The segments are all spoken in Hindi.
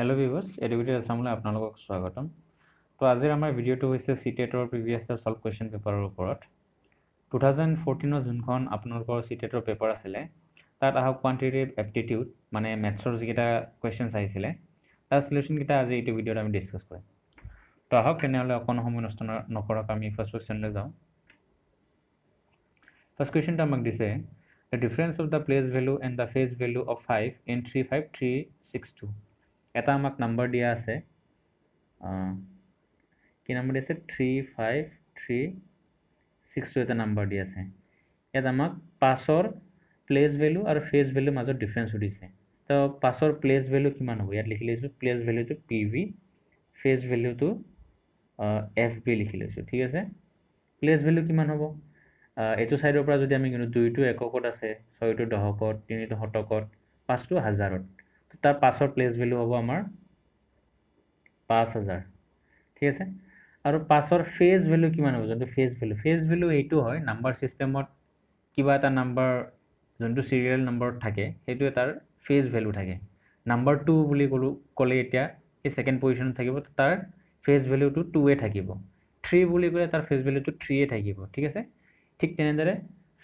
हेलो व्यूअर्स एडुकेटेड आसामले आपनालोকক स्वागतम। तो आजिर आमार भिडिओटो होइसे सीटेटर प्रिवियास इयर सल्व क्वेश्चन पेपरर उपरत 2014 जुनखन आपनालोকৰ सीटेटर पेपर आसिले तात आहा क्वांटिटेटिव एप्टिट्यूड माने मैथ्सर जिकिटा क्वेश्चनस आइसिले तार सल्युशन किटा आज इटु भिडिओत आमी डिस्कस करिम। तो आहा केनेले अकन समय नष्ट नकरक आमी फर्स्ट क्वेश्चनले जाऊ। फर्स्ट क्वेश्चन आमाक दिसे the difference of the place value and the face value of 5 in 35362 एटा आमाक नम्बर दिया आसे कि नम्बर दिया आसे 35362 एटा नम्बर दिया आसे। यात आमाक पासर प्लेस वैल्यू और फेस वैल्यू माजर डिफरेंस उठिसे। तो पासर प्लेस वैल्यू किमान हो यात लिखि लइछु प्लेस वैल्यू तो PV फेस वैल्यू तो FB लिखि लइछु। ठीक আছে प्लेस वैल्यू किमान होबो एतो साइडर পৰা যদি আমি কিন্তু 2 টো এককত আছে 6 টো দহকত 3 টো শতকত 5 টো হাজাৰত तार पासर प्लेस वैल्यू हम आमार 5000। ठीक है और पासर फेस वैल्यू किमान हो जो फेस वैल्यू एटू है नम्बर सिस्टेम किबा एटा नम्बर जोंटू सीरियल नम्बर थाके हेतु तार फेस वैल्यू थाके नम्बर 2 বুলি কলে এতিয়া এই সেকেন্ড পজিশন থাকিব তার फेस वैल्यू तो 2 ए থাকিব 3 বুলি কলে তার फेस वैल्यू तो 3 ए থাকিব। ठीक আছে ठीक তেনদৰে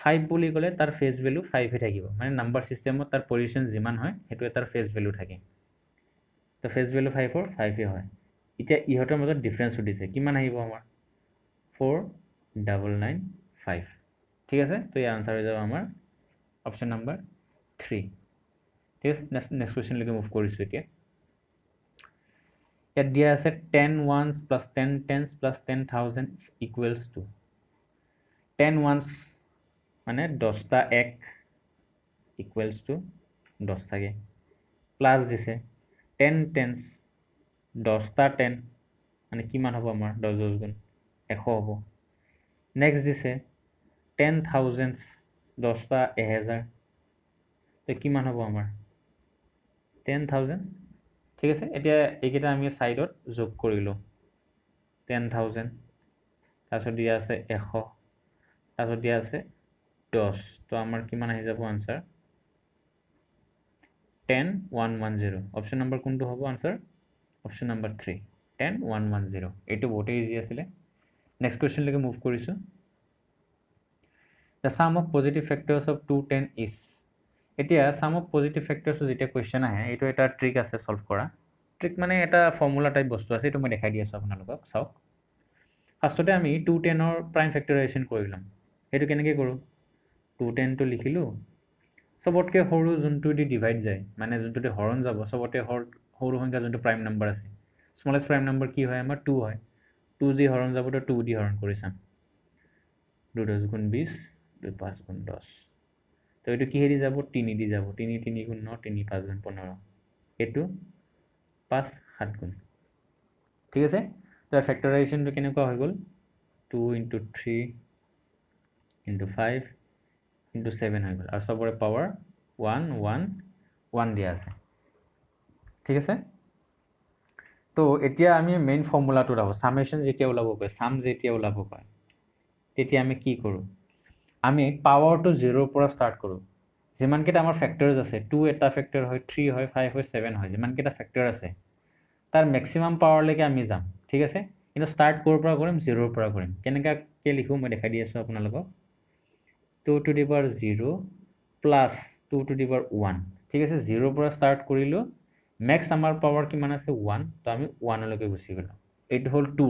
5 বুলি কলে তার ফেস ভ্যালু 5 ই থাকিব মানে নাম্বার সিস্টেমত তার পজিশন জিমান হয় হেতু তার ফেস ভ্যালু থাকে। তো ফেস ভ্যালু 5 অর 5 ই হয়। ইটা ইহতৰ মাজত ডিফারেন্স উঠিছে কিমান আহিব আমাৰ 4995। ঠিক আছে তো এই আনসার হৈ যাব আমাৰ অপশন নাম্বার 3। ঠিক আছে নেক্সট কোশ্চেন লৈকে মুভ কৰিছো। এতিয়া ইয়াত দিয়া আছে 10 ones plus 10 tens plus 10 thousands equals to 10 ones माने 10 टा एक इक्वल्स टू 10 थाके प्लस दिसे 10 टेन्स 10 टा 10 माने किमान हबो आमार 10 10 गुण 100 हबो। नेक्स्ट दिसे 10 थाउजेंड्स 10 टा 1000 तो किमान हबो आमार 10000। ठीक আছে এতিয়া এইকেটা আমি সাইডত যোগ কৰিলো 10000 তাৰছত দিয়া আছে 100 তাৰছত দিয়া আছে 10 तो आमार किमान आहि जाबो आंसर 10110। ऑप्शन नंबर कोनটো হবো आंसर ऑप्शन नंबर 3 10110 এটো বহুত ইজি আছিলে। नेक्स्ट क्वेश्चन লকে মুভ কৰিছো। The sum of positive factors of 210 is এতিয়া सम ऑफ पॉजिटिव फैक्टर्स যেটা क्वेश्चन আহে এটো এটা ট্রিক আছে সলভ কৰা। ট্রিক মানে এটা ফৰ্মুলা টাইপ বস্তু আছে এটো মই দেখাই দি আছো আপোনালোকক চাওক। ফার্স্টতে আমি 210 অৰ প্ৰাইম ফ্যাক্টৰাইজেশন কৰিলাম এটো কেনেকৈ কৰো 210 तो लिखिलु सबटके हरु जोंटु दि डिवाइड जाय माने जोंटु दि हरण जाबो सबटे हरु संख्या जोंटु प्राइम नंबर आसे स्मॉलेस्ट प्राइम नंबर की होय आमार 2 होय 2 दि हरण जाबो तो 2 दि हरण करिसाम 2 10 गुण 20 2 5 गुण 10 तो एटु की हेरि जाबो 3 दि जाबो 3 3 गुण 9 3 5 गुण 15 एटु 5 7 गुण। ठीक আছে তো ফ্যাক্টরাইজেশন তো কেনেকুৱা হৈ গল 2 into 3 into 5 into 7 हो गल और सबरे पावर 1 1 1 दिया আছে। ठीक আছে तो এতিয়া আমি মেইন ফর্মুলা তো রাখো সামেশন যেতিয়া ওলাব কয় সাম যেতিয়া ওলাব কয় তেতিয়া আমি কি কৰো আমি পাওয়ার টু 0 পৰা স্টার্ট কৰো যেমান কেটা আমাৰ ফ্যাক্টরস আছে 2 এটা ফ্যাক্টর হয় 3 হয় 5 হয় 7 হয় যেমান কেটা ফ্যাক্টর আছে তার ম্যাক্সিমাম পাওয়ার লৈকে আমি যাম। ঠিক আছে কিন্তু স্টার্ট কৰ পৰা কৰিম 0 পৰা কৰিম কেনেকা কে লিখো মই দেখাই দি আছো আপোনালোকক 2 to the power 0 plus 2 to the power 1। ठीक है 0 पर स्टार्ट करिलो मैक्स आमार पावर किमान आसे 1 तो आमी 1 लगे गुसी गेलो 8 होल 2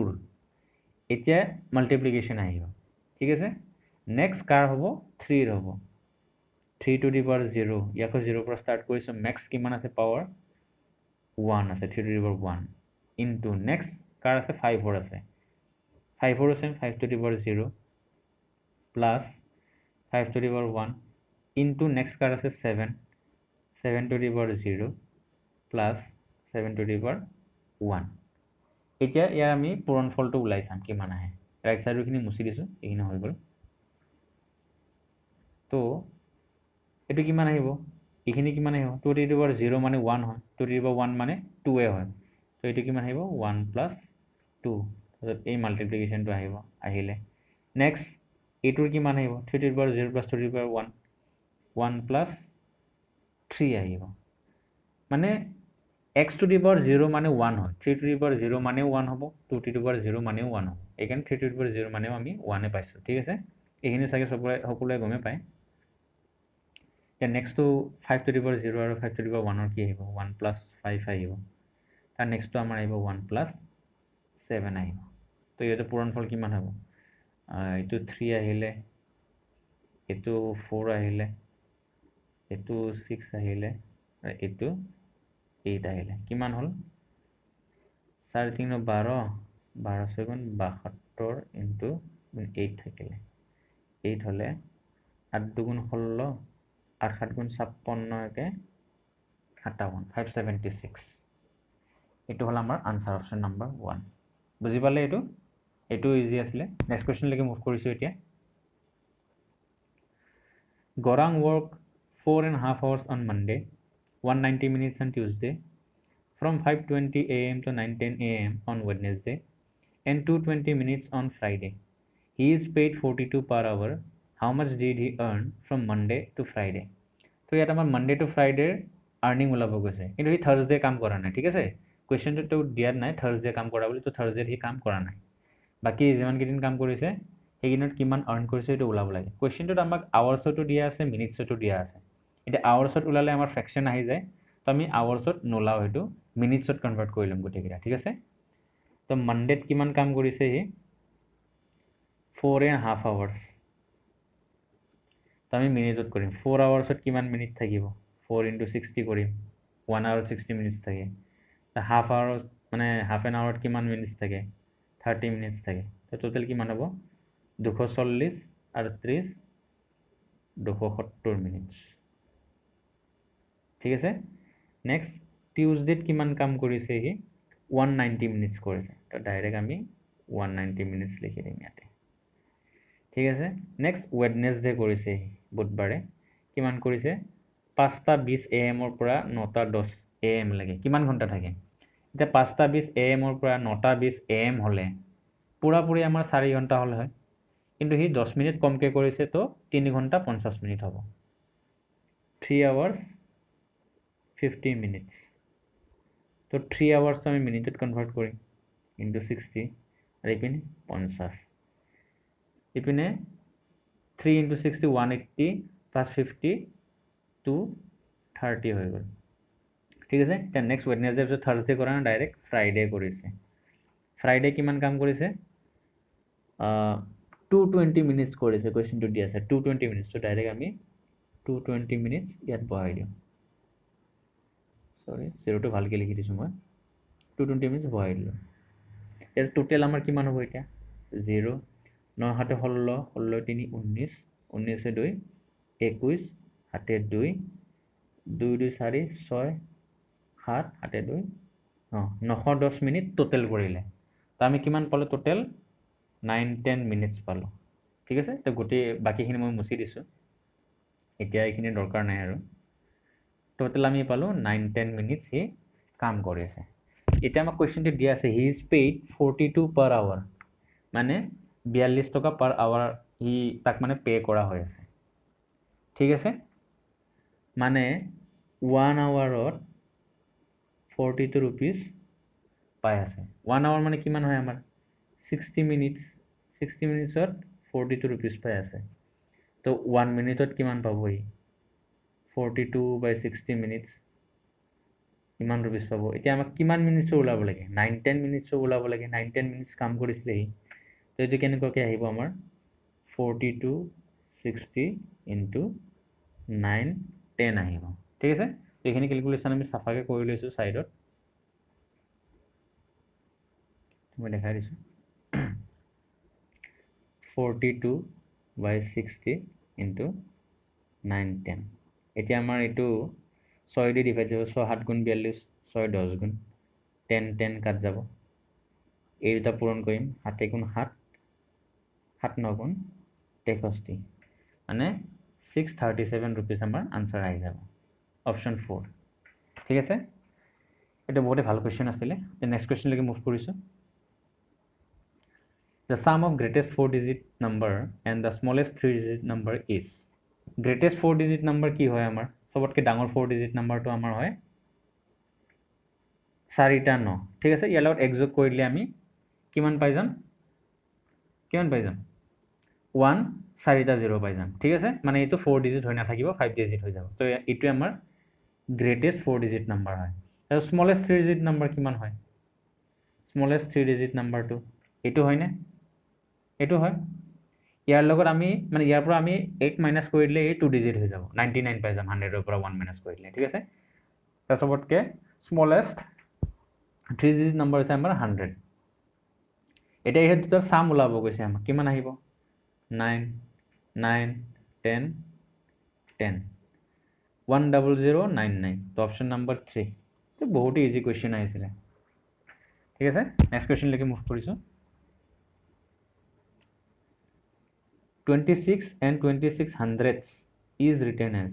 एटा मल्टिप्लिकेशन आइबो। ठीक है नेक्स्ट कार होबो 3 रहबो 3 to the power 0 याको 0 पर स्टार्ट करिसो मैक्स किमान आसे पावर 1 आसे 3 to the power 1 into next कार आसे 5 होर आसे 5 होर same 5 to the power 0 plus 5 to the power 1 into next car is 7 7 to the power 0 plus 7 to the power 1 एटा यार आमी पूर्ण फल तो उलाइसाम कि माना है राइट साइड खिनि मुसि दिसु एखिनि होइ गल तो एटु कि मान आइबो एखिनि कि मान आइबो 2 to the power 0 माने 1 হয় 2 to the power 1 माने 2 ए হয় तो एटु कि मान आइबो 1 plus 2 तो ए मल्टिप्लिकेशन तो आइबो आहिले नेक्स्ट एटुर कि मान आइबो 3 to the power 0 plus 2 to the power 1 1 plus 3 आइबो माने x to the power zero माने वन है three to the power zero माने वन हम two to the power zero माने वन हम एक three to the power zero माने वन पाई ठीक है ये सके सकुए गमे पाए नेक्स्ट तो five to the power zero और five to the power one की वन प्लस फाइव आर नेक्स्ट तो आम वन प्लस सेवेन तो ये पूरणफल कि हम यू थ्री आटू फोर आटू सिक्स आटू एट आमान हल चार तीन बार बारह सेगुण बाहत्तर इंटू एट थकिले एट हमें आठ दुगुण षोलो आठ सात गुण छापन्न के सत्तावन 576 यू हल आम आन्सार अपशन नम्बर वन बुझी पाले यू इजी आसले नेक्स्ट क्वेश्चन लेके मूव कर Gorang worked 4.5 hours on Monday, 190 minutes on Tuesday, from 5:20 a.m. to 9:10 a.m. on Wednesday, and 220 minutes on Friday. He is paid 42 per hour. How much did he earn from Monday to Friday? तो यार हमारे Monday to Friday earning वाला बोल गए इन्होंने Thursday काम कराना है ठीक है सर क्वेश्चन तो दिया ना है Thursday काम करा बोले तो Thursday ही काम कराना है बाकी जीवन के दिन काम करी से সেইদিনত কিমান আর্ন কৰিছে এটো ওলাব লাগে কোৱেশ্চনটো আমাক আৱাৰছটো দিয়া আছে মিনিটছটো দিয়া আছে এটা আৱাৰছত ওলালে আমাৰ ফ্ৰেকচন আহি যায় তো আমি আৱাৰছত নোলাও এটো মিনিটছত কনভাৰ্ট কৰি লম গটিকিৰা ঠিক আছে তো মনডেত কিমান কাম কৰিছে হি 4 এন্ড হাফ আৱারছ তো আমি মিনিটত কৰিম 4 আৱাৰছত কিমান মিনিট থাকিব 4 ইনটু 60 কৰিম 1 আৱাৰত 60 মিনিটছ থাকে তো হাফ আৱাৰছ মানে হাফ এন আৱাৰত কিমান মিনিটছ থাকে 30 মিনিটছ থাকে তো টোটাল কিমান হ'ব 240 और 30 270 मिनिट्स ठीक है नेक्स्ट ट्यूजडेत किमान काम करिसे हि 190 मिनिट्स करिसे तो डायरेक्ट आमी 190 मिनिट्स लिखि दिम याते ठीक है नेक्स्ट वेडनेसडे करिसे हि बुधवारे किमान करिसे 5:20 a.m. र पुरा 9:10 a.m. लगे किमान घंटा थाके इते 5:20 a.m. र पुरा 9:20 a.m. हले पूरा पूरी आमार 4 घंटा हल है किंतु ही 10 मिनट कमके करिसे तो 3 घंटा 50 मिनिट हब 3 hours 50 minutes तो 3 hours तो आमी मिनिटत कन्वर्ट करिम इनटू 60 और इपिने 50 इपिने 3 into 60 180 प्लस 50 230 हो गल ठीक है तो नेक्स्ट वेडनेसडे तो थार्सडे करा ना डायरेक्ट फ्राइडे करिसे फ्राइडे किमान काम करिसे 220 मिनिट्स करेছে क्वेश्चनটো দিয়া আছে 220 मिनिट्स तो डायरेक्ट আমি 220 मिनिट्स ইয়াত বহাই দিম সরি জিরোটো ভালকে লিখি দিছো মই 220 মিনিটস বহাই দিলো এর টোটাল আমাৰ কিমান হ'ব এটা 0 9 7 16 16 3 19 19 2 21 7 2 2 2 4 6 7 7 2 910 মিনিট টোটাল কৰিলে তো আমি কিমান পালো টোটাল 9-10 minutes पालो ठीक है तो गोटे बाकी मैं मुसी दी इतना ये दरकार ना और टोटल आम पालो 9-10 minutes ही काम कर क्वेश्चन दिया हि इज पेड 42 पर आवर माने 42 टका पर आवर हि तक माने पे करा ठीक है माने 1 hour 42 rupees पाई 1 hour माने कि है आमार 60 minutes 42 rupees पाई आसे तो 1 minute किमान पाबो 42/60 minutes किमान रुपीस पाबो इते आमक किमान मिनिट्स ओलाबो लागे 9-10 minutes ओलाबो लागे 9-10 minutes काम करिसले तो एतो केने कके आइबो आमार 42/60 into 9-10 आइबो ठीक आसे तो एखिनि कैलकुलेशन आमी साफाके करि लैसु साइडत मैं देखा दीस 42/60 इंटू 9-10 इतना आम यू 6 डिवाइड जा 6-7 गुण 42 6-10 गुण 10-10 काट जा दूटा पूरण कर 7-7 गुण 9 63 माने 637 rupees आम आन्सार आई जा ऑप्शन 4 ठीक है ये बहुत ही भल क्वेश्चन आसले नेक्स्ट क्वेश्चन लेके मूव कर The sum of greatest 4-digit number and the smallest 3-digit number is greatest 4-digit number की होय आमार सबतके डांगर 4-digit number तो आमार होय চাৰিটা 9 ঠিক আছে ইয়াৰ লগত এক যোগ কৰিলে আমি কিমান পাই যাম 1 চাৰিটা 0 পাই যাম ঠিক আছে মানে এটো 4 ডিজিট হৈ না থাকিব 5 ডিজিট হৈ যাব তো এটো আমাৰ গ্রেটেস্ট 4 ডিজিট নাম্বার হয় আৰু স্মলেস্ট 3 ডিজিট নাম্বার কিমান হয় স্মলেস্ট 3 ডিজিট নাম্বারটো এটো হয় না এটো হয় ইয়াৰ লগত আমি মানে ইয়াৰ পৰা আমি 1 মাইনাস কৰিলে এই 2 ডিজিট হৈ যাব 99 পাই যাম 100 ৰ পৰা 1 মাইনাস কৰিলে ঠিক আছে তাছবটকে স্মলেস্ট 3 ডিজিট নাম্বার আছে আমাৰ 100 এটা এই দুটাৰ সাম উলাব গৈছে আমাৰ কিমান আহিব 9 9 10 10 10099 तो ऑप्शन नंबर 3 तो बहुत ही इजी क्वेश्चन आइसिले ठीक है सर नेक्स्ट क्वेश्चन लेके मूव करिसो 26 and 26 hundredths is written as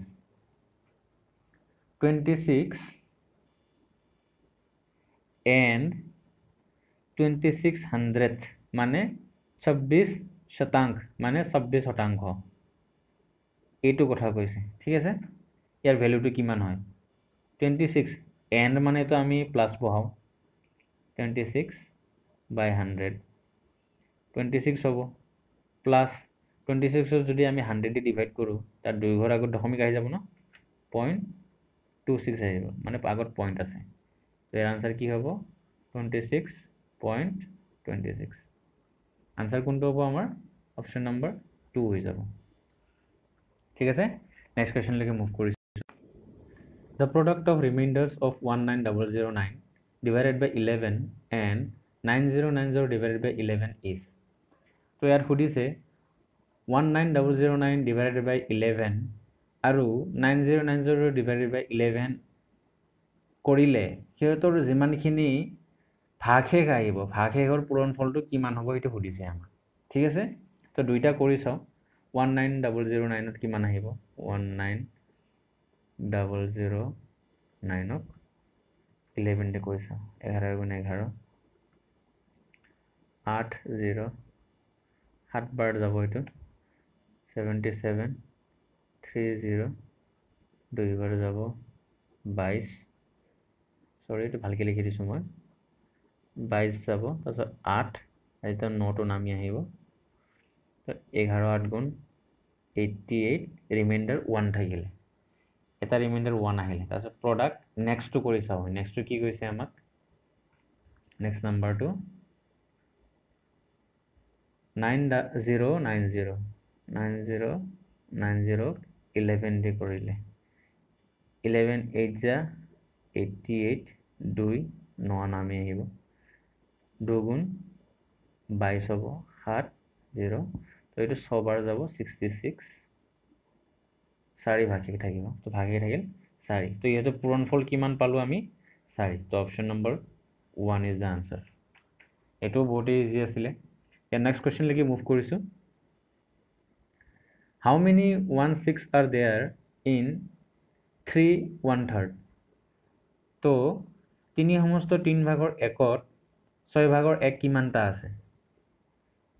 26 and 26 hundredth माने 26 शतांक माने 26 शतांक हो एटु कथा কইছে ঠিক আছে ইয়ার ভ্যালুটো কিমান হয় 26 এন্ড মানে তো আমি প্লাস বহাও 26/100 26 হবো প্লাস 26 যদি আমি 100 দি ডিভাইড কৰো তার দুই ঘর আগত দশমিক আহি যাব না 0.26 আহি যাব মানে আগত পয়েন্ট আছে তো এর आंसर কি হবো 26.26 आंसर কোনটো হবো আমাৰ অপশন নাম্বার 2 হৈ যাব ঠিক আছে নেক্সট কোয়েশ্চন লৈকে মুভ কৰিছো The product of remainders of 19009 divided by 11 and 9090 divided by 11 is तो यार खुदी से 19009 divided by 11 आरु 9090 divided by 11 कोडिले क्यों तो जिमान किनी भागे का ही बो भागे और पुरान फॉल तो किमान होगा इटे खुदी से हम ठीक है से तो दो इटा कोडी साउ 19009 और किमान है बो 19009 of 11 डे कोई सा 11 गुने 11 8 0 7 बार जावो इटू 77 3 0 2 बार जावो 22 सॉरी इटू भाल के लिए किरी सुमार 22 जावो तसर 8 ऐसा 9 तो नाम यही हो तो 11 8 गुण 88 रिमेंडर 1 था गिले এটা রিমাইন্ডার 1 আহিলে তাছ প্রোডাক্ট নেক্সট টু কৰিছা হয় নেক্সট টু কি কৈছে আমাক নেক্সট নাম্বার টু 9090 11 দি কৰিলে 11 8 যা 88 2 9 নামে আহিব 2 গুণ 22 হ'ব 7 0 তো এটো 6 বাৰ যাব 66 सारी भागे থাকিব তো ভাগে থাকিল সারি তো ইয়াতে পূরণফল কিমান পালো আমি সারি তো option number 1 is the answer এটো বহুত ইজি আছিলে এর নেক্সট কোশ্চেন লাগি মুভ কৰিছো how many 16 are there in 3 1/3 তো তিনি সমস্ত 3 ভাগৰ একত 6 ভাগৰ এক কিমানটা আছে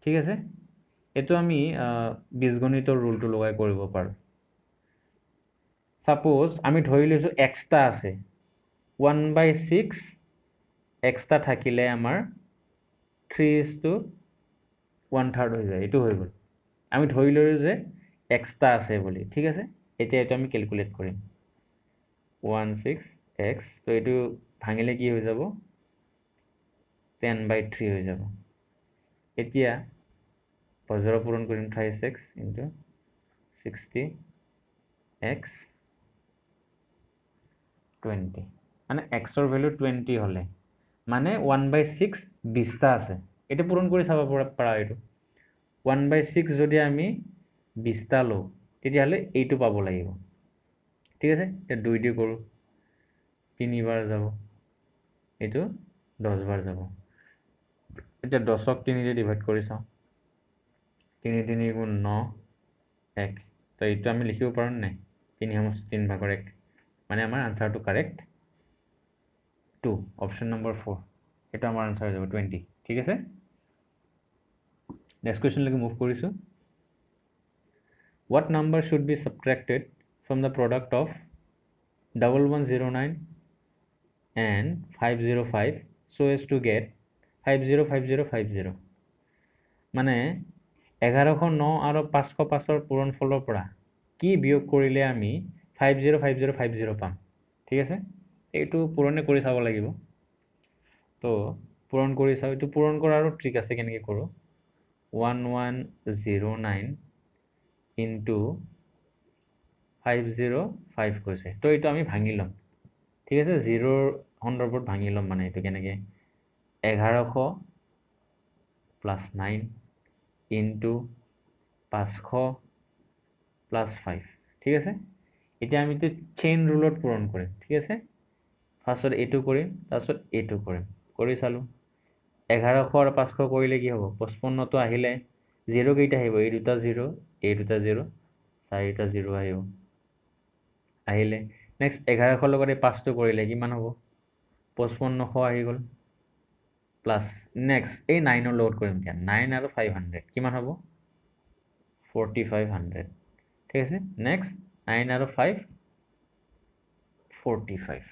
ঠিক আছে এটো আমি বীজগণিতৰ রুলটো লগাই কৰিব পাৰো सपोज आमी धरि लइसु x टा आसे 1/6 x टा থাকিলে আমাৰ 3:1/3 হৈ যায় এটো হৈ গল আমি ধৰি লইলো যে x টা আছে বুলি ঠিক আছে এতিয়া এটা আমি ক্যালকুলেট কৰিম 16x তো এটো ভাঙিলে কি হৈ যাব 10/3 হৈ যাব এতিয়া বজৰ পূৰণ কৰিম 36 * 60x 20 माने x ৰ ভ্যালু 20 হলে माने 1/6 20 টা আছে এটা পূরণ কৰি চাবা পাৰা এটো 1/6 যদি আমি 20 টা লো তেতিয়া হলে এইটো পাব লাগিব ঠিক আছে এটা 2 দি কৰো 3 বাৰ যাব এটো 10 বাৰ যাব এটা 10 ক 3 দি ডিভাইড কৰি চাও 3 3 * 9 1 তো এইটো আমি লিখিব পাৰোঁ নাই 3 3 ভাগৰ 1 माने हमारा आंसर टू करेक्ट 2 ऑप्शन नंबर 4 एटा हमारा आंसर हो जाबो 20 ठीक है नेक्स्ट क्वेश्चन लगे मूव करिसो what number should be subtracted from the product of 1109 and 505 so as to get 505050 माने 1109 और 505 पूरण फलर परा की वियोग करिले आमी 505050 पाम। ठीक আছে, এইটো পূৰণে কৰি চাব লাগিব। তো পূৰণ কৰি চাও, এইটো পূৰণ কৰাৰ ট্ৰিক আছে কেনেকৈ কৰো। 1109 ইনটু 505 কৈছে, তো এইটো আমি ভাঙি লম। ঠিক আছে, জিরোৰ সন্দৰ্ভত ভাঙি লম, মানে এইটো কেনেকৈ 1100 প্লাস 9 ইনটু 500 প্লাস 5। ঠিক আছে, এতিয়া আমি চেইন রুলত পূরণ কৰিম। ঠিক আছে, ফার্স্টত এইটো কৰিম, তাৰছত এইটো কৰিম, কৰি চালো 1100 আৰু 500 কৰিলে কি হ'ব 55 তো আহিলে। জিরো কেইটা আহিব, এই দুটা জিরো, এই দুটা জিরো, চাৰিটা জিরো আহিব। আহিলে নেক্সট 1100 লগত এই 5 তো কৰিলে কিমান হ'ব 5500 আহি গ'ল। প্লাস নেক্সট এই 9 লোড কৰিম, এতিয়া 9 আৰু 500 কিমান হ'ব 4500। ঠিক আছে, নেক্সট 9 और 5 45।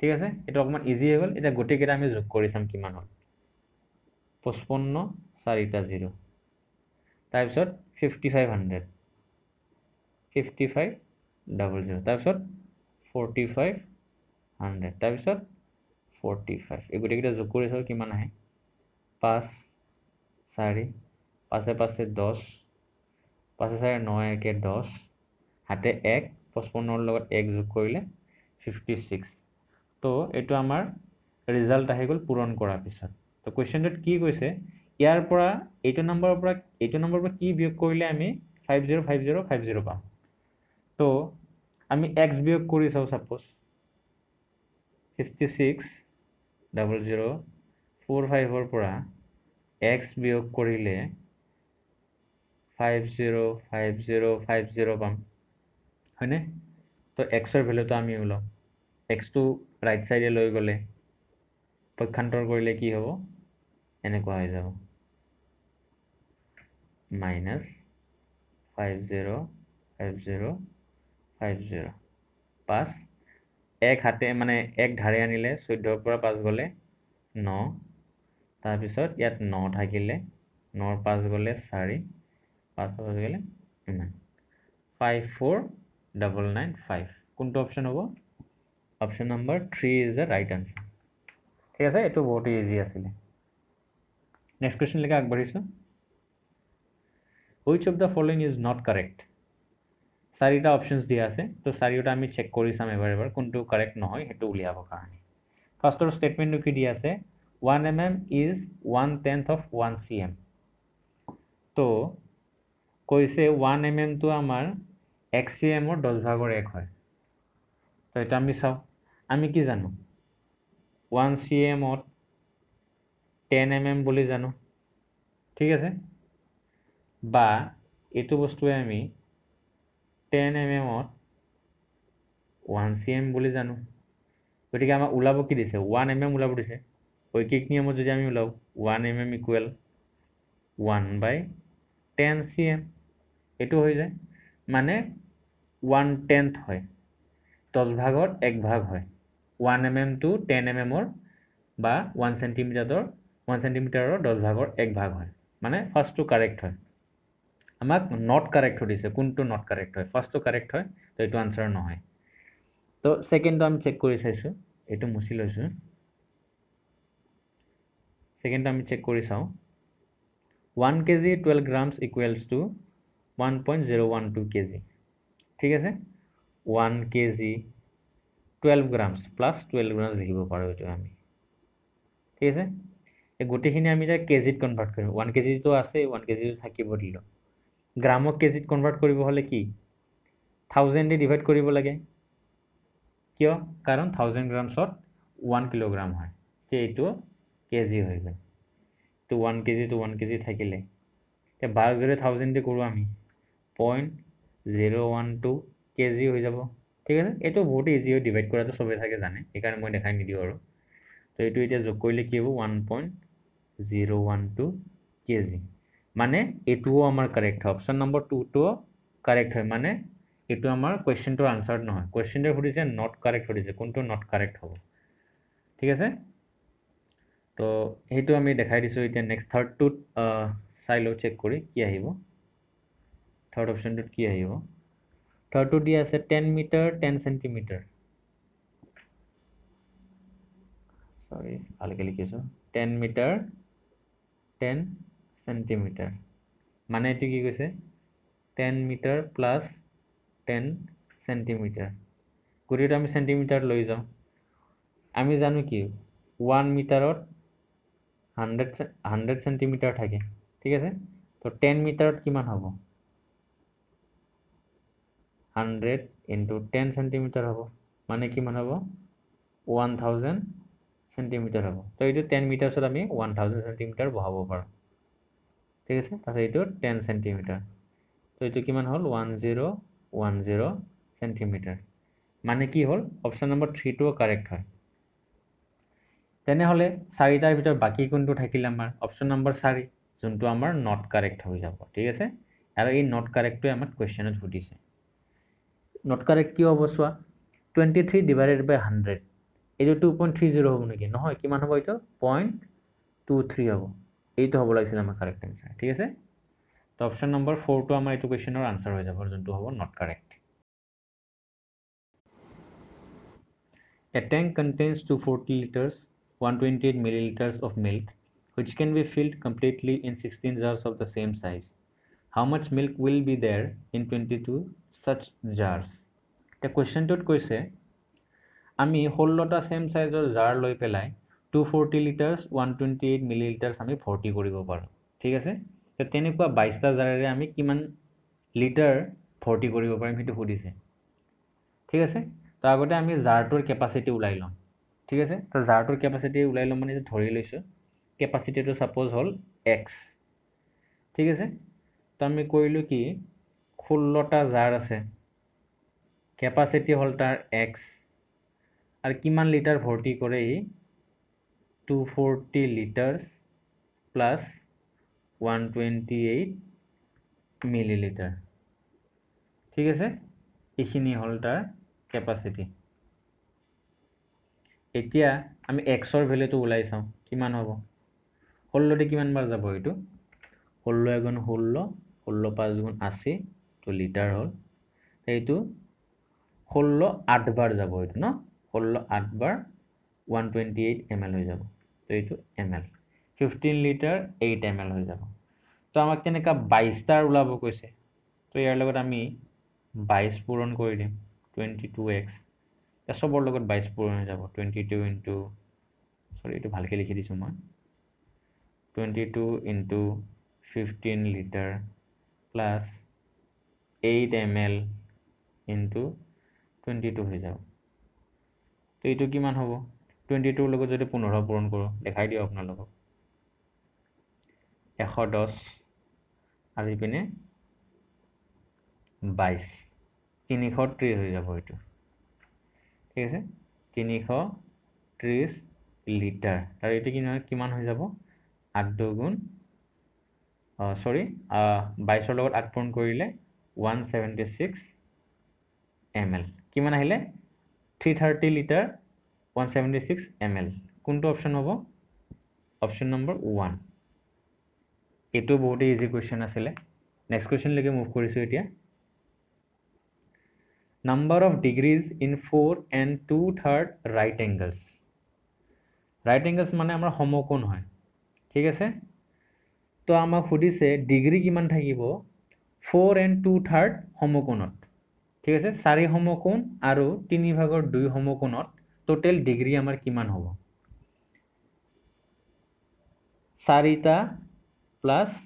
ठीक है, ये अकमान इजी हो गल। गोटे कटा जोग कर चाम कि हल 55 चारिटा जिरो तार 5500 5500 तार 4500 तार 45 ये गोटेक जोग कर चाल कि आए 5 4 5 5 10 5 4 9 1 10 हाथे 1 55 লগত 1 যোগ কৰিলে 56। তো এটো আমাৰ ৰিজাল্ট আহি গল পূৰণ কৰাৰ পিছত। তো কোৱেশ্চনটোত কি কৈছে, ইয়াৰ পৰা এইটো নম্বৰৰ পৰা কি বিয়োগ কৰিলে আমি 505050 পাম। তো আমি x বিয়োগ কৰি চাও, সাপোজ 560045 ৰ পৰা x বিয়োগ কৰিলে 505050 পাম। है तो एक्सर भेल्यू तो आम ऊल एक्स तो राइट साइडे लै गले पक्षान्तर करिले कि हबो एनेकुवा हो जाबो माइनस 505050 पास एक हाथे माने एक धारे आनिले 14 पर 5 गले 9 तार पिছত यात 9 थाकिले 9 5 गले 4 5 गले 5499 5 কোনটো অপশন হবো option number 3 is the right answer. ঠিক আছে, এটো বহুত ইজি আছিলে। নেক্সট কোশ্চেন লৈকে আগবাঢ়িছো। Which of the following is not correct. চাৰিটা অপশনস দিয়া আছে, তো চাৰিটা আমি চেক কৰি চাম এবাৰ কোনটো কারেক্ট নহয় হেতু উলিয়াব কাৰণে। ফার্স্টৰ স্টেটমেন্টটো কি দিয়া আছে 1 mm ইজ 1/10 অফ 1 cm। তো কৈছে 1 mm তো আমাৰ 1 cm ৰ 10 ভাগৰ 1 হয়। তো এটা আমি চাও, আমি কি জানো 1 cm ত 10 mm বুলি জানো। ঠিক আছে, বা এটো বস্তুৱে আমি 10 mm ত 1 cm বুলি জানো। গতিকে আমাৰ উলাব কি দিছে 1 mm উলাব দিছে। ঐকিক নিয়মত যদি আমি উলাও 1 mm = 1/10 cm এটো হৈ যায়, माने 1/10 है 10 भाग 1 भाग है 1 mm टू 10 mm और बा 1 सेन्टीमिटार 10 भाग 1 भाग है, माने फर्स्ट टू करेक्ट है। आमाक नट करेक्ट हो दिसे कुन टू नट करेक्ट है, फर्स्ट टू करेक्ट है तो ये आंसर ना है। तो सेकेंड आम चेक कर चाहूँ, ये मुसि लैसो। सेकेंड आम चेक कर चाऊँ 1 kg 12 grams equals to 1.012 kg। ठीक है, 1 kg 12 ग्राम्स प्लस 12 ग्राम्स लिख पारो। ठीक है, गोटेखिनि केजित कन्भार्ट कर 1 kg तो आसे 1 kg तो थी ग्रामक केजित कन्भार्ट कर कि 1000 डिवाइड कर लगे, क्यों कारण 1000 ग्राम्स 1 किलोग्राम है। तो यू केजी हो गए, तो 1 kg थकिले 12 जोड़े 1000 करूँ आम 0.012 kg हो जाए। ठीक है, ये बहुत इजी हो डिवाइड करा, तो सबे थके जाने ये मैं देखा निदी। और तो ये जोग कर कि हम 1.012 kg माने यू आम करेक्ट है। ऑप्शन नम्बर 2 तो करेक्ट है, माने यू आम क्वेश्चन आंसर ना क्वेश्चन सूधि नट करेक्ट सूधि कौन नट करेक्ट हम। ठीक है। तो हेतु आमी देखाई दिसो इते नेक्स्ट थर्ड टू साइलो चेक करी कि आहिबो थर्ड ऑप्शन टू कि आहिबो थर्ड टू दिया আছে 10 मीटर 10 सेंटीमीटर सॉरी अलग लिखिसो 10 मीटर 10 सेंटीमीटर माने एतु कि কইছে 10 मीटर प्लस 10 सेंटीमीटर गुरिटा आमी सेंटीमीटर লৈ যাও आमी জানো কি 1 मीटर 100 सेंटीमीटर थाके ठीक है। तो 10 मीटर किमान हबो 100 इनटू 10 सेंटीमीटर हबो माने किमान हबो 1000 सेंटीमीटर हबो। तो ये 10 मीटर सर आमी 1000 सेंटीमीटर बहाबो पारो ठीक है। तासे ये 10 सेंटीमीटर तो ये किमान हल 1010 सेंटीमीटर माने कि हल ऑप्शन नंबर 3 तो करेक्ट है। तेने होले चारिटार भितर बाकी कोनटो থাকিল আমাৰ অপচন নম্বৰ 4 যোনটো আমাৰ নট কাৰেক্ট হৈ যাব ঠিক আছে। আৰু এই নট কাৰেক্টটো আমাৰ কোৱেশ্চনত সুধিছে নট কাৰেক্ট কি হ'ব চোৱা 23 ডিভাইডেড বাই 100 এইটো 2.30 হ'ব নেকি নহয় কিমান হ'ব এইটো 0.23 হ'ব এইটো হ'ব লাগিছিল আমাৰ কাৰেক্ট আনসার ঠিক আছে। তো অপচন নম্বৰ 4 টো আমাৰ এইটো কোৱেশ্চনৰ আনসার হৈ যাব যোনটো হ'ব not correct. A tank contains 240 liters 128 milliliters of milk which can be filled completely in 16 jars of the same size. How much milk will be there in 22 such jars? The question টোত কৈছে আমি হোল লটা সেম সাইজৰ জাৰ লৈ পেলাই 240 liters 128 milliliters আমি ভৰ্তি কৰিব পাৰো ঠিক আছে। তো তেনেকুৱা 22 টা জাৰৰে আমি কিমান লিটাৰ ভৰ্তি কৰিব পাৰিম সেইটো সুধিছে ঠিক আছে। তো আগতে আমি জাৰটোৰ কেপাসিটি উলাই লম ठीक है। तो जारटर कैपासिटी ऊल मैं धरी लीसो कैपासिटी तो सपोज हल एक्स ठीक है। तो आम कल कि 16टा जार आसे कैपासिटी हल तार एक्स और किमान लिटार भर्ती करे 240 लिटार्स प्लस 128 मिलीलिटार ठीक है। ये हल तार कैपासिटी एतिया आमी एक्सर भेलू तो उलाई साँ किमान हबो षोल्लोते किमान बार जाबो एटू 16 5 गुण 80 तो लिटार हल एटू 16 8 बार जाबो एटू न 16 8 बार 128 ml हो जाबो तो एटू ml 15 लिटार 8 ml हो जाबो। तो आमाक केनेका 22 उलाबो कइसे तो यार लगत आमी 22 पूरण करि दिम 22x सबोर लगत 22 पूरण हो जाबो 22 इनटू सॉरी एटू भालके लिखि दिसु मैं 22 into 15 litre plus 8 ml into 22 हो जाबो। तो एटू किमान हबो 22 लगत जदि 15 पूरण करो देखाई दियो आपन लोगक 110 आर इपिने 22 330 हो जाबो एटू ठीक है 330 लिटार और ये कि आठ दुगुण सॉरी 22 आठ पूरण करिले 176 ml किमान आहिले 330 लिटार 176 ml कोनটো ऑप्शन हबो ऑप्शन नंबर 1 एतो बहुत इजी क्वेश्चन आसिले। नेक्स्ट क्वेश्चन लेके मूव करिसो इतिया number of degrees in 4 and 2/3 right angles माने आमर समकोण है ठीक है। तो आमक खुदिसे डिग्री किमान थाकिबो 4 and 2/3 समकोणत ठीक है। 4 समकोण और 3 भागर 2 समकोणत टोटल डिग्री आमर किमान होबो 4 टा प्लस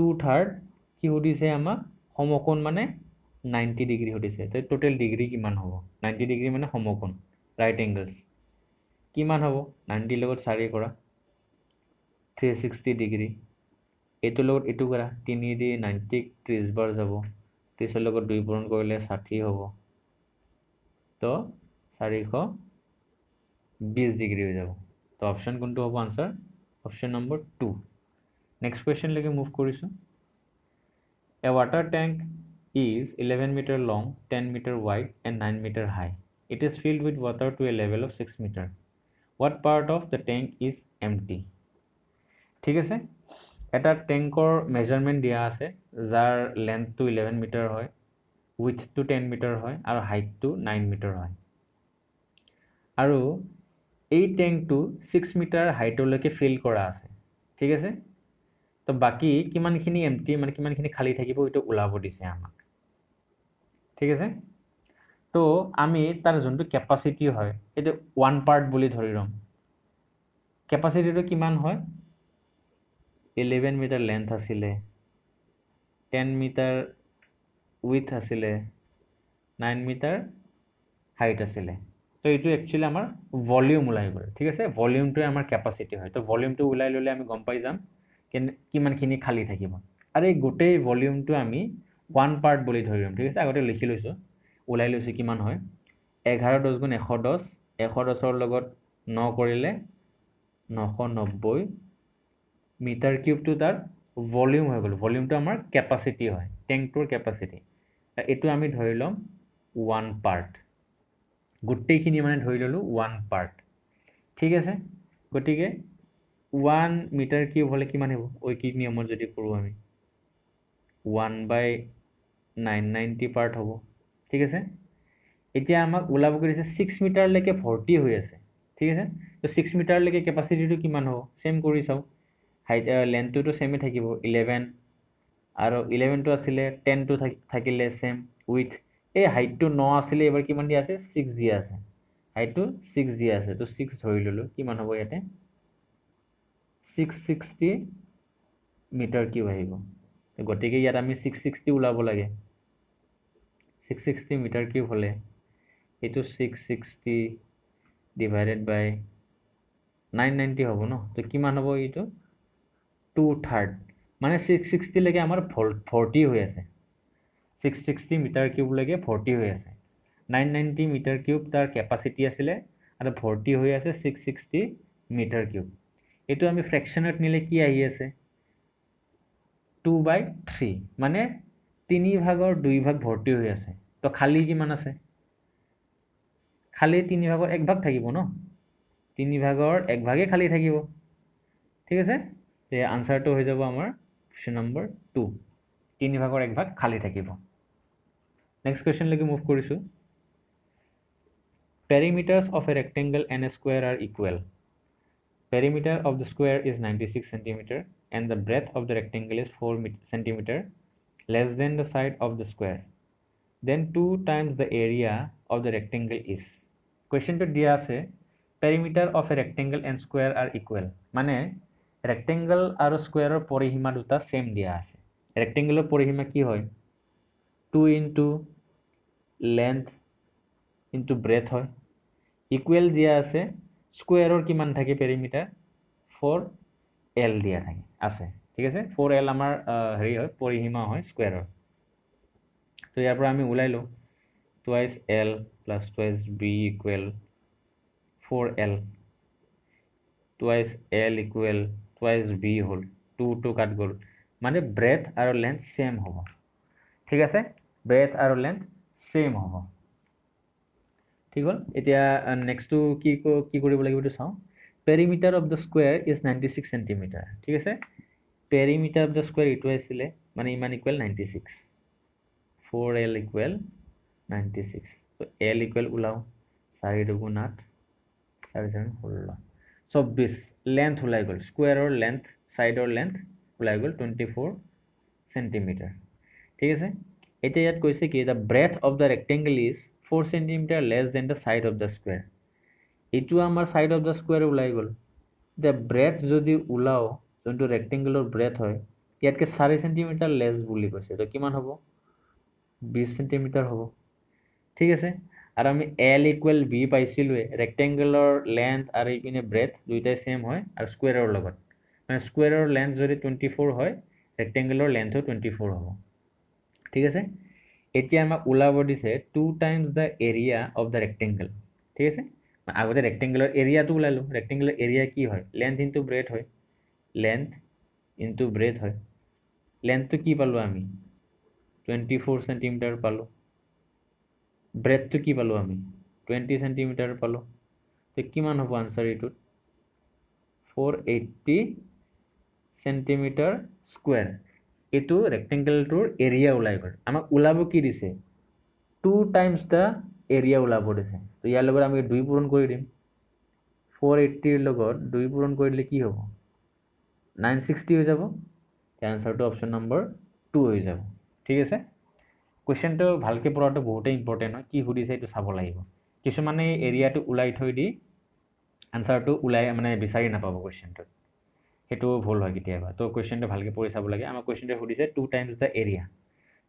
2/3 कि खुदिसे आमक समकोण माने 90 डिग्री होते तो टोटल डिग्री किमान हम 90 डिग्री माने समकोण राइट एंगल्स किमान हम 90 लगत 4 करा 360 डिग्री एटो लगत एटो करा 3 दि 90 30 बार जाबो 30 लगत 2 पूरण करिले 60 हबो तो 420 डिग्री हो जाबो। तो ऑप्शन कोनटो हबो answer option number 2। Next question लेके मूव करिसो a water tank is 11 meter long 10 meter wide and 9 meter high. It is filled with water to a level of 6 meter. what part of the tank is empty. ठीक है से एटा टैंकर मेजरमेंट दिया आसे जार लेंथ तो 11 मीटर होय विड्थ तो 10 मीटर होय और हाइट तो 9 मीटर होय आरो ए टैंक तो 6 मीटर हाइट लके फिल करा आसे. ठीक है से तो बाकी किमान खिनि एम्प्टी मान किमान खिनि खाली থাকিব इतो उलाबो दिसे आमाक. ठीक है से तो आमी तार जोंतो कैपेसिटी होय एटा 1 पार्ट बोली धरिरम कैपेसिटी तो किमान होय 11 मीटर लेंथ आसिले 10 मीटर विड्थ आसिले 9 मीटर हाइट आसिले तो इटू एक्चुअली आमार वॉल्यूम उलाय गल. ठीक आसे वॉल्यूम तो आमार कैपेसिटी होय तो वॉल्यूम तो उलाय लले आमी गम पाइ जाम किमान खिनि खाली থাকিব आरे गोटे वॉल्यूम तो आमी 1 पार्ट बोली धरिरम. ठीक आसे आगते लिखि लइसो उलाय लइसो किमान होय 11 10 गुण 110 110 र लगत 9 करिले 990 मीटर क्यूब तो तार वॉल्यूम हो गल वॉल्यूम तो आमार कैपेसिटी है टैंकटोर कैपेसिटी एटू आमी धरि लम 1 पार्ट गोटेखिनि माने धरि ललो 1 पार्ट. ठीक आसे गटिके 1 मीटर क्यूब होले किमान हबो ओइ कि नियम जदि करू आमी 1/990 पार्ट हबो. ठीक आसे एटा आमाक उलाब करिसे 6 मीटर लेके भर्ती होय आसे. ठीक आसे तो 6 मीटर लेके कैपेसिटी तो किमान हो सेम करि साउ हाइट लेंथ तो सेम ही থাকিব 11 और 11 तो आছিলে 10 तो থাকিলে सेम উইথ ए हाइट तो 9 आছিলে এবাৰ কিমান দিয়া আছে 6 দিয়া আছে हाइट तो 6 দিয়া আছে तो 6 ধৰি ললো কিমান হ'ব ইয়াতে 660 মিটাৰ কিউ আহিব তো গটিকে ইয়াত আমি 660 উলাব লাগে 660 মিটাৰ কিউ হলে এটো 660 ডিভাইডেড বাই 990 হ'ব ন তো কিমান হ'ব ইটো 2/3 माने 660 लगे आमार 40 होय आसे 660 मीटर क्यूब लगे 40 होय आसे 990 मीटर क्यूब तार कैपेसिटी आसिले आरो 40 होय आसे 660 मीटर क्यूब एतु आमी फ्रैक्शनत निले की आइ आसे 2/3 माने 3 भागर 2 भाग भर्ती होय आसे तो खाली किमान आसे खाली 3 भागर 1 भाग থাকিব ন 3 भागर 1 भागे खाली থাকিব. ঠিক আছে ये आंसर तो हो जाबो आमार क्वेश्चन नंबर 2 3 भागर 1 भाग खाली থাকিব. नेक्स्ट क्वेश्चन लगे मूव करिसु perimeters of a rectangle and a square are equal perimeter of the square is 96 centimetre and the breadth of the rectangle is 4 centimetre less than the side of the square then 2 times the area of the rectangle is question तो दिया आसे perimeter of a rectangle and square are equal माने रेक्टेंगल और स्क्वायर परिसीमा दुटा सेम दिया आसे रेक्टेंगल परिसीमा की होय 2 इनटू लेंथ इनटू ब्रेथ होय इक्वल दिया आसे स्क्वायर किमान थाके पेरिमिटार 4l दिया थाके आसे. ठीक आसे 4l आमार हेरि होय परिसीमा होय स्क्वायर तो यार पर आमी उलाय लो 2l + 2b = 4l 2l = twice b होल 2 2 काट गोल माने ब्रेथ और लेंथ सेम होबो. ठीक आसे ब्रेथ और लेंथ सेम होबो. ठीक होल एटा नेक्स्ट टू की की करिबो লাগিব टु साउ perimeter of the square is 96 centimetre. ठीक आसे पेरिमिटर ऑफ द स्क्वायर इटु आइसिले माने इमान इक्वल 96 4l = 96 तो l = उलाओ 4 2 8 4 7 16 26 लेंथ उलाई गल स्क्वायर और लेंथ साइड और लेंथ उलाई गल 24 सेंटीमीटर. ठीक आसे एटा यात কৈছে কি the breadth of the rectangle is 4 centimetre less than the side of the square इटु आमार साइड ऑफ द स्क्वायर उलाई गल द ब्रेथ जदि उलाओ जोंটো रेक्टेंगलर ब्रेथ হয় ইয়াতকে 4 सेंटीमीटर लेस বুলি কৈছে তো কিমান হবো 20 সেন্টিমিটার হবো. ঠিক আছে और आमी l इक्वल b पाइसिलु रेक्टेंगलर लेंथ और इपिने ब्रेथ दुइटा सेम होय और स्क्वायरर लगत माने स्क्वायरर लेंथ जदि 24 होय रेक्टेंगलर लेंथो 24 होबो. ठीक आसे एटा आमा उलाब दिसे 2 times the area of the rectangle. ठीक आसे आगते रेक्टेंगलर एरिया तो उलालो रेक्टेंगलर एरिया की होय लेंथ इनटू ब्रेथ होय लेंथ इनटू ब्रेथ होय लेंथ तो की पालो आमी 24 सेंटीमीटर पालो ब्रेथ तो की पालो आमी 20 सेंटीमीटर पालो किमान हब आन्सार ये 480 सेन्टिमिटार स्क्वायर यू रेक्टेंगल टूर एरिया ऊल गल आम ऊल कि दिसे 2 टाइम्स द एरिया ऊल दिसे तो यार दुई पूरण कर दिम 480 दुई पूरण कर दिले कि हम 960 हो जाब आन्सार तो ऑप्शन नम्बर 2 हो जाब ठीक है। क्वेश्चन तो भालके पढ़ा तो बहुत इम्पर्टेन्ट है कि सूधिसे ये चाब लगे किसुमाने एरिया ऊलाई थी दी आन्सार तो ऊलाई मैंने विचारि ना पाबो क्वेश्चन तो हेतु भूल है केतियाबा तो क्वेश्चन भालके पढ़ी चाब लगे आम क्वेश्चन सूधिसे 2 टाइम्स द एरिया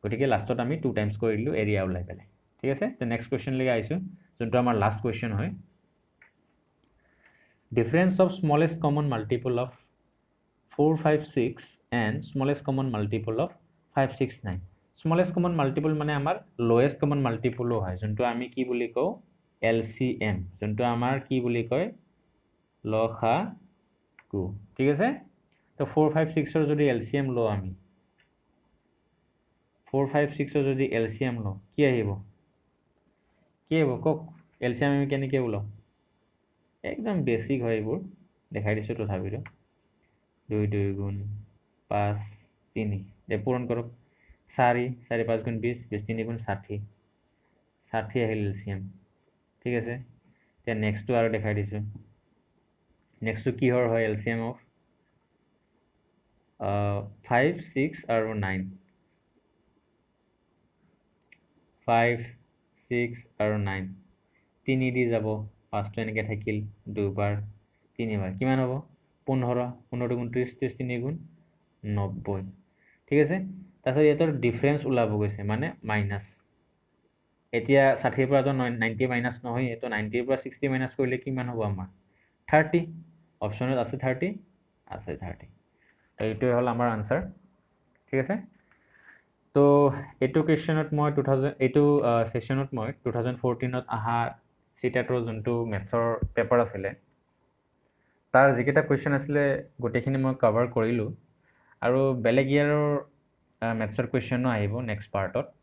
गतिके लास्टत आम 2 टाइम्स कर दिलो एरिया ऊलाई पेले ठीक है। तो नेक्स्ट क्वेश्चन लेके आइसो जो आम लास्ट क्वेश्चन है difference of smallest common multiple of 4, 5, 6 and smallest common multiple of 5, 6, 9 smallest common multiple माने आमार लोएस्ट कॉमन मल्टीपलो है जोंतो आमी की बुली कहो LCM जोंतो आमार की बुली कय लसागु ठीक है। तो 4, 5, 6 जो LCM लो आमी 4, 5, 6 जो LCM लो कि आहिबो कक LCM आमी केनेके उलाम एकदम बेसिक है एबोर देखाइ दिसो तथापितो 2, 2 गुण 5, 3 दे पूरण करक 4, 4, 5 गुण 20 3 गुण 60 आहिल LCM ठीक है। तो नेक्स्ट तो आरो देखाइ दिसो नेक्स्ट तो किहर है LCM ऑफ 5, 6 और 9 5, 6 और 9 3 दी जाबो 5 तो एनेके थाकिल 2 बार 3 बार किमान हबो 15, 15 गुण 30, 30 गुण 90 ठीक है। तार इतर डिफरेन्स ऊलाब गई माने माइनास एटिया 60 तो 90 माइनास नए तो 90 60 माइनास कर कि हम आम 30 ऑप्शन आज 30 तो ये हल आम आन्सार ठीक है। तो यू क्वेश्चन मैं 2000 यू सेशन मैं 2014 अहा सीटेटर जो मेथ्सर पेपर आसे तार जिकेटा क्वेश्चन आसे गोटेखिनि मैं कवर करूँ और बेलेग इयर मेथ्सर क्वेश्चनो आहिब नेक्स्ट पार्टत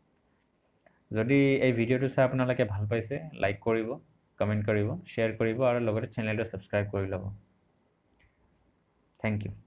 जदि ये भिडिओ चाह अपना भल पाइसे लाइक करिब कमेंट करिब शेयर करिब और चैनल सब्सक्राइब कर लब। Thank you.